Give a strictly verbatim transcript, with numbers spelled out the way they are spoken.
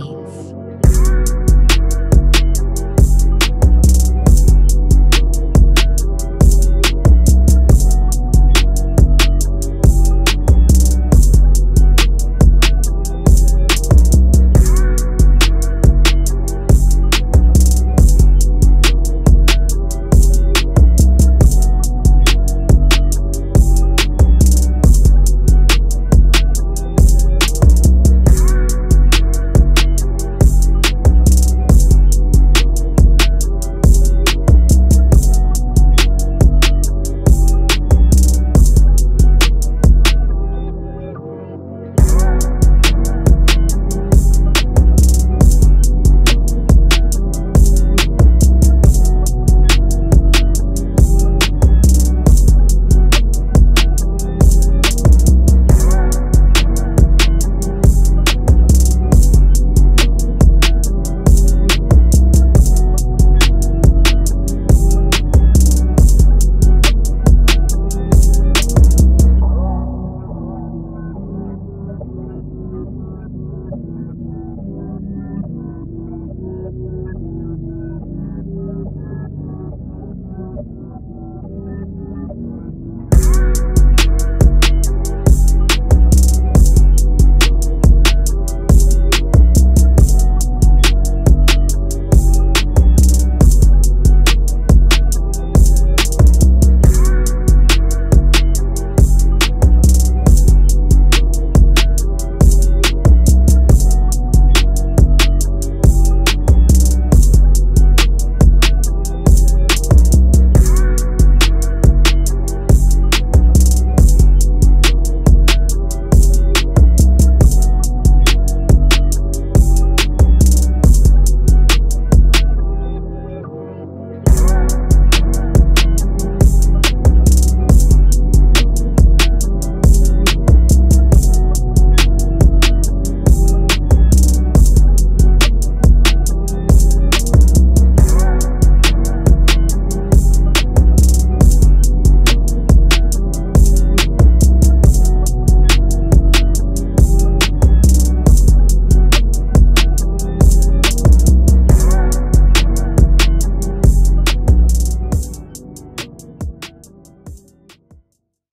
Beats.